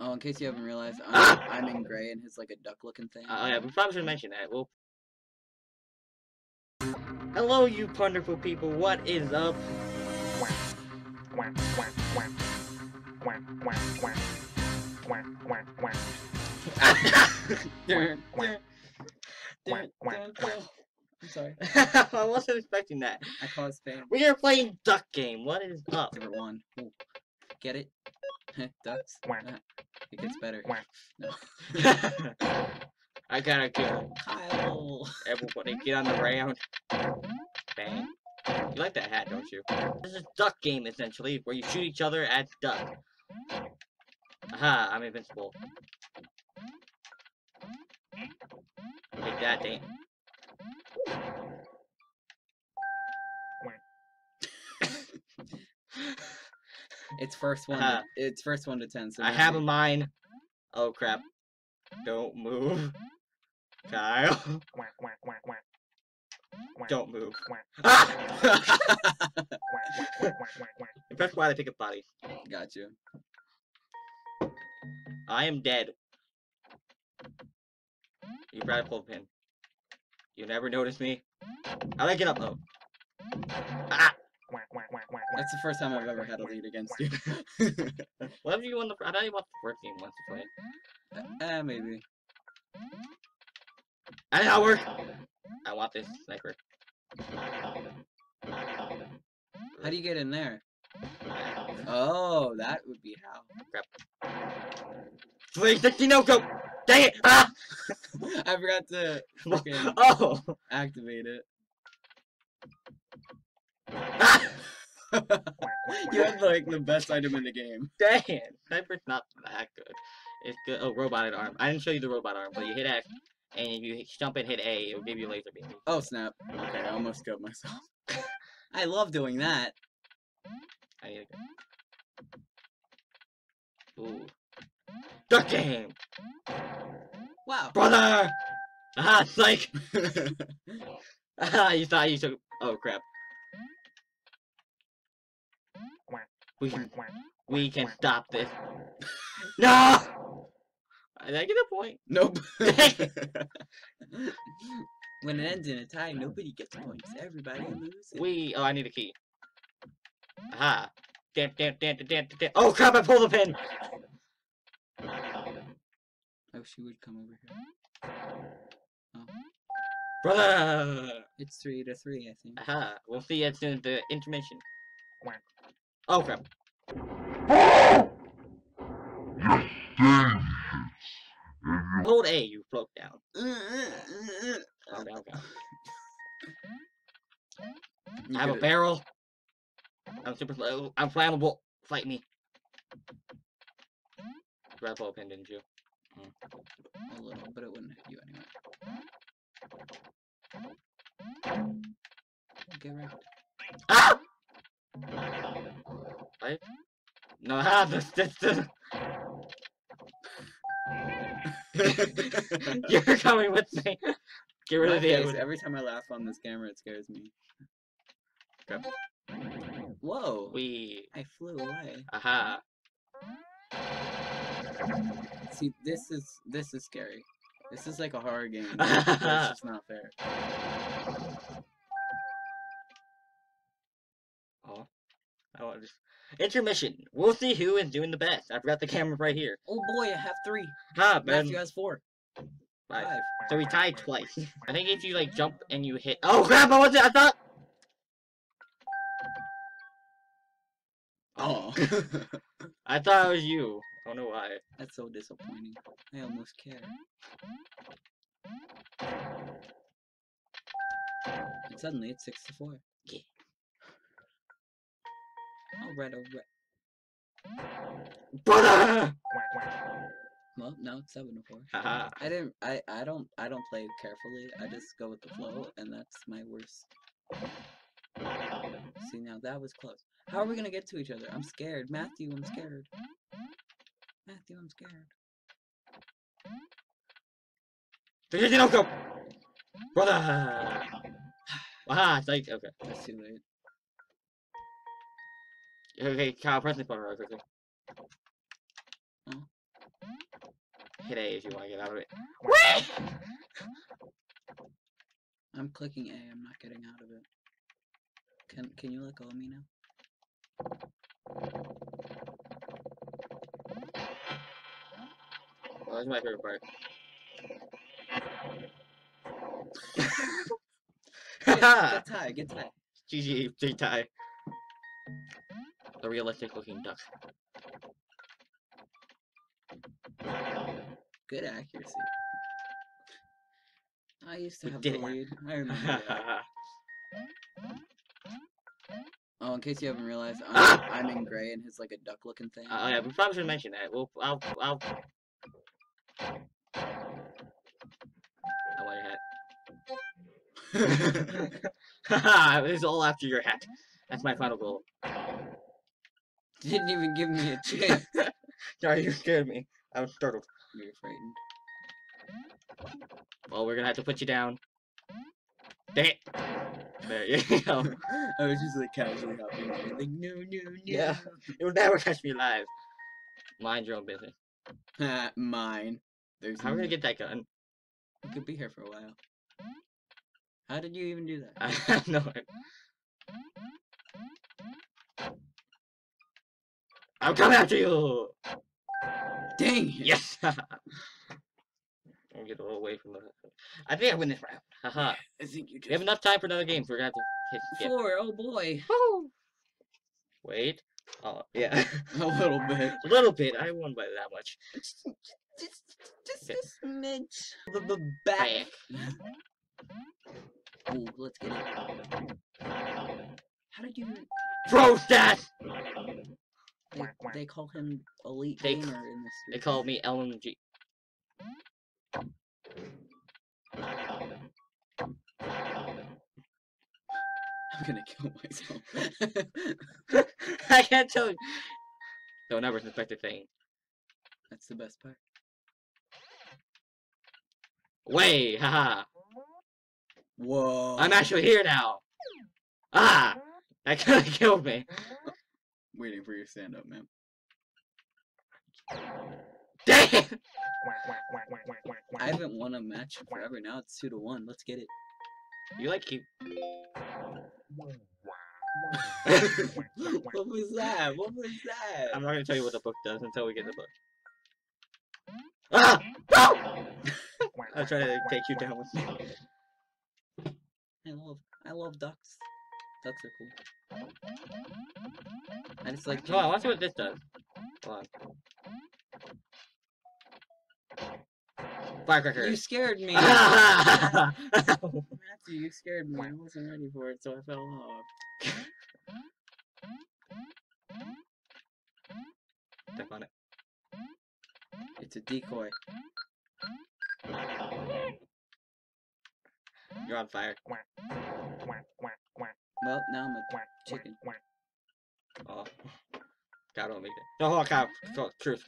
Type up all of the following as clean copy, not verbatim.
Oh, in case you haven't realized, I'm in gray and his like a duck-looking thing. Oh yeah, we probably should mention that. Well, hello, you wonderful people. What is up? I'm sorry. I wasn't expecting that. I caused spam. We are playing Duck Game. What is up? Number one. Ooh. Get it? Ducks. It gets better. No. I gotta kill Kyle. Everybody, get on the round. Bang. You like that hat, don't you? This is Duck Game, essentially, where you shoot each other at duck. Aha, I'm invincible. Like that, Dane. It's first one to ten. So I have a mine. Oh crap! Don't move, Kyle. Don't move. Ah! That's why they pick up bodies. Got you. I am dead. You probably pulled a pin. You never notice me. How'd I get up though? Ah! That's the first time I've ever had a lead against you. What have you won the? I don't even want the first game once to play. Maybe. I did not work. I want this sniper. How do you get in there? Oh, that would be how. Crap. 360 no go. Dang it! Ah! I forgot to freaking activate it. Ah! You have like the best item in the game. Dang, sniper's not that good. It's good. Oh, roboted arm. I didn't show you the robot arm, but you hit X, and if you jump and hit A, it will give you laser beam. Oh snap! Okay, I almost killed myself. I love doing that. I need to go. Ooh. Duck Game. Wow. Brother. Ah, psych. Ah, you thought you took. Oh crap. We can stop this. No! Did I get a point? Nope. When it ends in a tie, nobody gets points. Everybody loses. Oh, I need a key. Aha. Damn. Oh crap, I pulled the pin! I wish you would come over here. Oh. Brother! It's 3-3, I think. Aha. We'll see you as soon as the intermission. Oh crap. Hold A, you float down. I have a barrel. I'm super slow. I'm flammable. Fight me. You grabbed a pin, didn't you? A little, but it wouldn't hit you anyway. Get right. Ah! What? No, this. You're coming with me. Get rid of the. Every time I laugh on this camera, it scares me. Crap. Whoa. I flew away. Aha. See, this is scary. This is like a horror game. It's just not fair. Oh. I want to just. Intermission. We'll see who is doing the best. I've got the camera right here. Oh boy, I have 3. Ah, Ben. Matthew has 4. 5. So we tied twice. I think if you like jump and you hit. Oh crap! I wasn't. I thought. Oh. I thought it was you. I don't know why. That's so disappointing. I almost care. And suddenly it's 6-4. Yeah. Alright. Brother! Well, no, it's 7-4. Haha. I don't play carefully. I just go with the flow, and that's my worst. See, now that was close. How are we gonna get to each other? I'm scared. Matthew, I'm scared. Matthew, I'm scared. Don't go! Brother! Aha, it's like, okay. That's too late. Okay, Kyle, press this button right quickly. Oh. Hit A if you want to get out of it. I'm clicking A. I'm not getting out of it. Can you let go of me now? Oh, that's my favorite part. Get tie, get tie. GG, big tie. The realistic looking duck. Good accuracy. I used to have the lead. I remember that. Oh, in case you haven't realized, I'm in gray and it's like a duck looking thing. Oh yeah, we probably should mention that. We'll, I'll... I want your hat. Haha, it's all after your hat. That's my final goal. You didn't even give me a chance. Sorry, you scared me. I was startled. You're frightened. Well, we're gonna have to put you down. Dang it! There you go. I was just like casually hopping in. Like, no. Yeah, it would never catch me alive. Mind your own business. Mine. There's how are we gonna get that gun? We could be here for a while. How did you even do that? I have no idea. I'm coming after you! Dang! Yes! I'm gonna get a little away from the... I think I win this round. Haha. I think you just... We have enough time for another game, so we're gonna have to hit... Four, oh boy. Woo! Wait. Oh, yeah. A little bit. A little bit. I won by that much. Just a smidge. The back. Ooh, let's get it. How did you... Process! They call him Elite Gamer in this video. They call me LMG. I'm gonna kill myself. I can't tell you. Don't ever suspect a thing. That's the best part. Way! Haha! Whoa. I'm actually here now! Ah! That kinda killed me. Waiting for your stand up, man. Damn! I haven't won a match forever now. It's 2-1. Let's get it. You like keep. What was that? What was that? I'm not gonna tell you what the book does until we get the book. Ah! No! I'm trying to take you down with me. I love ducks. Ducks are cool. I just like. Hold on, let's see what this does. Hold on. Firecracker. You scared me. Matthew, you scared me. I wasn't ready for it, so I fell off. Step on it. It's a decoy. You're on fire. Well, now I'm a chicken. Oh. God, don't make it. No, hold on, God. Truth.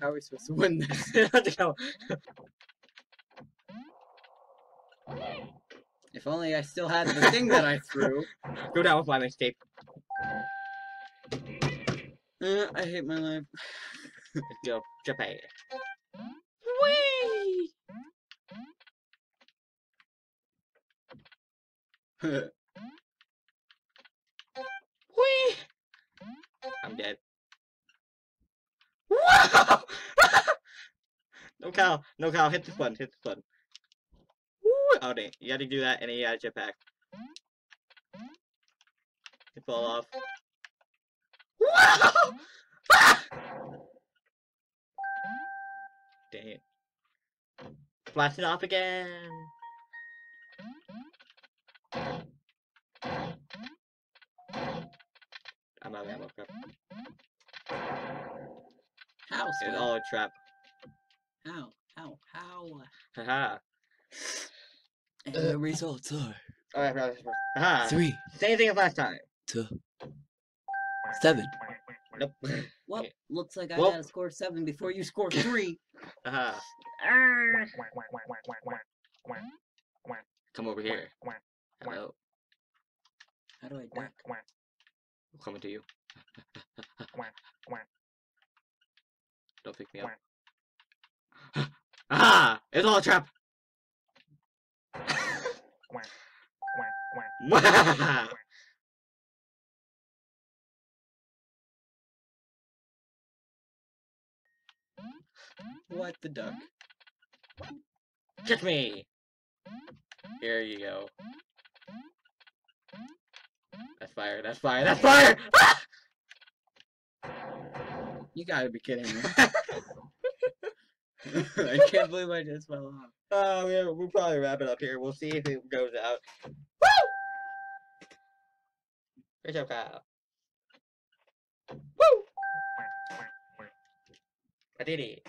How are we supposed to win this? If only I still had the thing that I threw. Go down with my mixtape. I hate my life. Let's go, Japan. Whee! Whee! I'm dead. Whoa! No, Kyle. No, Kyle. Hit this button. Hit this button. Woo! Oh, dang. You gotta do that, and then you gotta jetpack. You fall off. Whoa! Ah! Dang it. Blast it off again! I'm out of ammo, crap. House. It's all a trap. How? Haha. And the results are. Oh, I forgot. Haha. 3. Same thing as last time. 2. 7. Nope. Well, looks like I gotta score 7 before you score 3. Haha. Come over here. Hello. How do I duck? I'm coming to you. Don't pick me up. Ah! It's all a trap! What the duck? Catch me! Here you go. That's fire, that's fire, that's fire! Ah! You gotta be kidding me. I can't believe I just fell off. Oh, we'll probably wrap it up here. We'll see if it goes out. Woo! Great job, Kyle. Woo! I did it.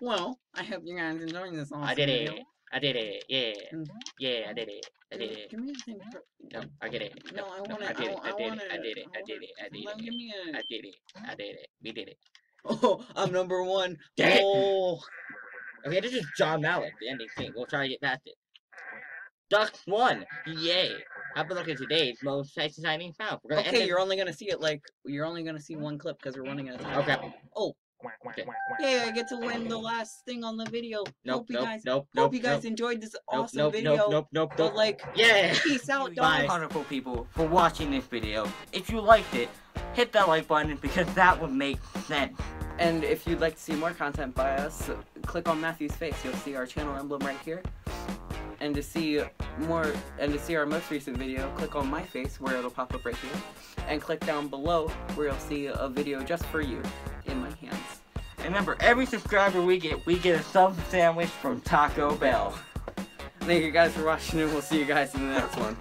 Well, I hope you guys enjoying this awesome video. I did it. Yeah. Yeah, I did it. I did it. Give me the thing. No, I get it. No, I want it. I did it. I did it. I did it. I did it. I did it. Give me a... I did it. I did it. We did it. Oh, I'm number one. Dang. Oh. Okay, this is John Mallet, the ending thing. We'll try to get past it. Duck won. Yay. Have a look at today's most exciting sound. Okay, you're only gonna see it like you're only gonna see one clip because we're running out of time. Okay. Oh. Okay. Hey, I get to win the last thing on the video. Nope, hope you guys enjoyed this awesome video. But like, yeah. Peace out, guys. Bye, wonderful people, for watching this video. If you liked it, hit that like button because that would make sense. And if you'd like to see more content by us, click on Matthew's face. You'll see our channel emblem right here. And to see more, and to see our most recent video, click on my face where it'll pop up right here, and click down below where you'll see a video just for you in my hands. And remember, every subscriber we get a sub sandwich from Taco Bell. Thank you guys for watching, and we'll see you guys in the next one.